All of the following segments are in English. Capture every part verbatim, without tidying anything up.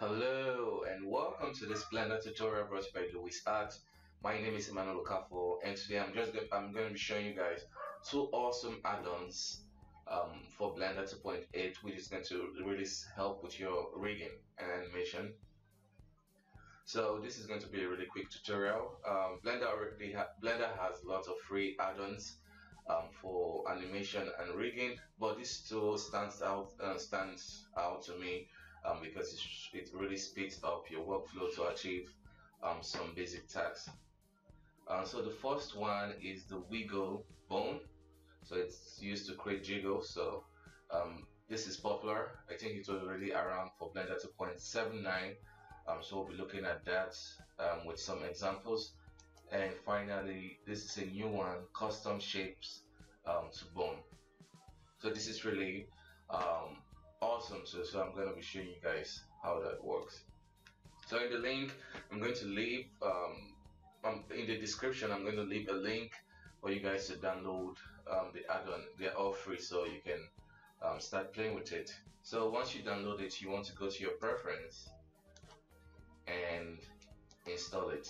Hello and welcome to this Blender tutorial brought to you by Luwizart. My name is Emmanuel Okafor, and today I'm just going, I'm going to be showing you guys two awesome add-ons um, for Blender two point eight, which is going to really help with your rigging and animation. So this is going to be a really quick tutorial. Um, Blender already ha Blender has lots of free add-ons um, for animation and rigging, but this tool stands out uh, stands out to me. Um, because it, it really speeds up your workflow to achieve um, some basic tasks. Uh, so the first one is the wiggle bone. So it's used to create jiggles. So um, this is popular. I think it was already around for Blender two point seven nine. Um, so we'll be looking at that um, with some examples. And finally, this is a new one, custom shapes um, to bone. So this is really um, awesome, so, so I'm going to be showing you guys how that works. So in the link, I'm going to leave, um, um, in the description, I'm going to leave a link for you guys to download um, the add-on. They're all free, so you can um, start playing with it. So once you download it, you want to go to your preference and install it.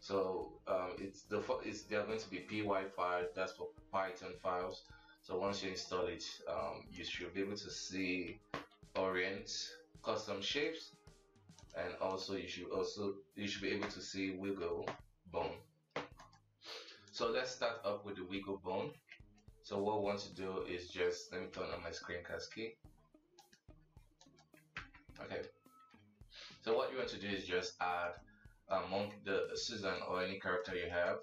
So um, it's the it's they're going to be P Y files. That's for Python files. So once you install it, um, you should be able to see orient, custom shapes, and also you should also you should be able to see wiggle bone. So let's start up with the wiggle bone. So what we want to do is just let me turn on my screencast key. Okay. So what you want to do is just add among the Suzanne or any character you have,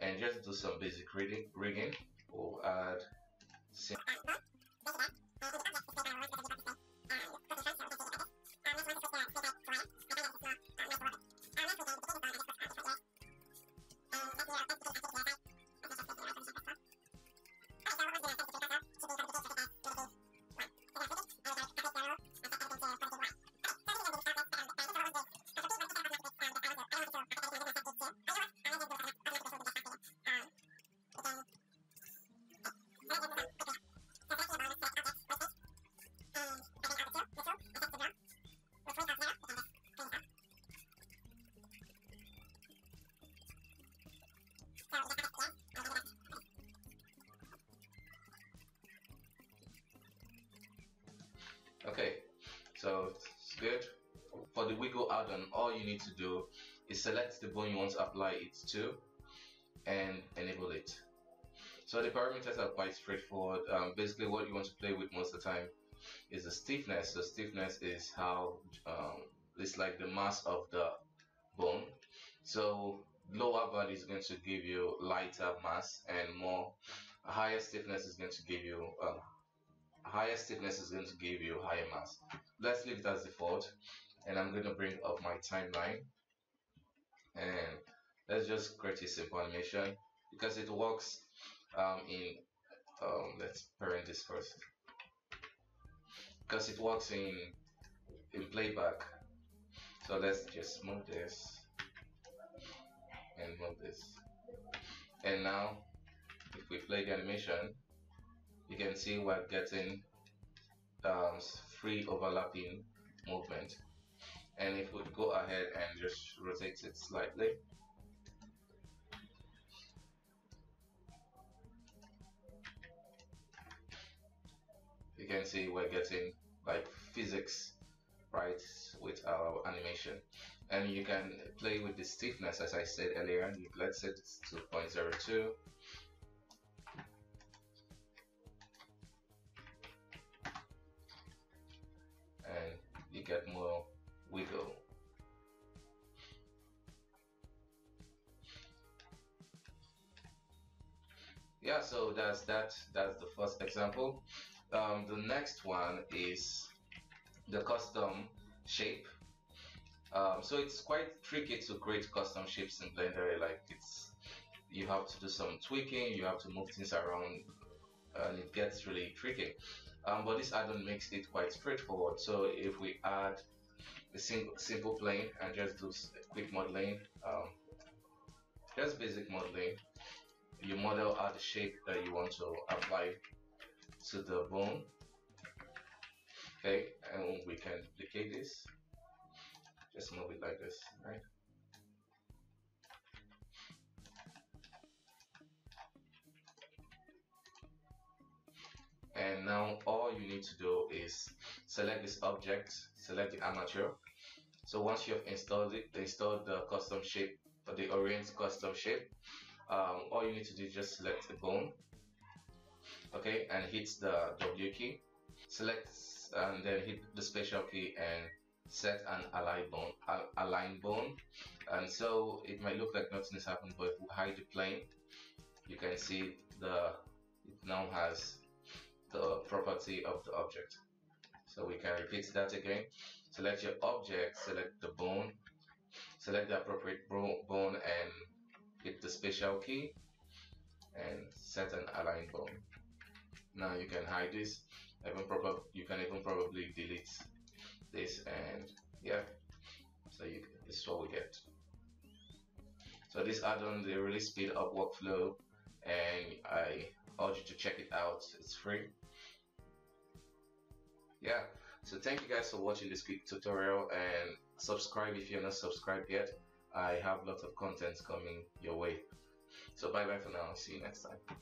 and just do some basic rigging. rigging. We'll add sim Okay, so it's good. For the wiggle add-on, all you need to do is select the bone you want to apply it to and enable it. So the parameters are quite straightforward. Um, basically what you want to play with most of the time is the stiffness. So stiffness is how um, it's like the mass of the bone. So lower body is going to give you lighter mass, and more higher stiffness is going to give you um, higher stiffness is going to give you higher mass. Let's leave it as default, and I'm going to bring up my timeline, and let's just create a simple animation because it works um, in um, let's parent this first because it works in in playback. So let's just move this and move this, and now if we play the animation, you can see we're getting um, free overlapping movement. And if we go ahead and just rotate it slightly, you can see we're getting like physics right with our animation. And you can play with the stiffness, as I said earlier. Let's set it to zero point zero two. And you get more wiggle. Yeah, so that's that. That's the first example. Um, the next one is the custom shape. Um, so it's quite tricky to create custom shapes in Blender. Like it's, you have to do some tweaking. You have to move things around, and it gets really tricky. Um, but this add-on makes it quite straightforward. So if we add a single, simple plane and just do quick modeling, um, just basic modeling, you model out the shape that you want to apply to the bone. Okay, and we can duplicate this Just move it like this, right? And now all you need to do is select this object, select the armature. So once you have installed it, installed the custom shape, or the orient custom shape, um, all you need to do is just select the bone, okay, and hit the W key, select and then hit the special key and set an align bone, al align bone. And so it might look like nothing has happened, but if you hide the plane, you can see the it now has the property of the object. So we can repeat that again. Select your object, select the bone, select the appropriate bone and hit the special key and set an align bone. Now you can hide this. Even proper, you can even probably delete this, and yeah, so you, this is what we get. So this add-on, they really speed up workflow, and I urge you to check it out. It's free. Yeah, so thank you guys for watching this quick tutorial, and subscribe if you're not subscribed yet. I have lots of content coming your way. So bye bye for now, see you next time.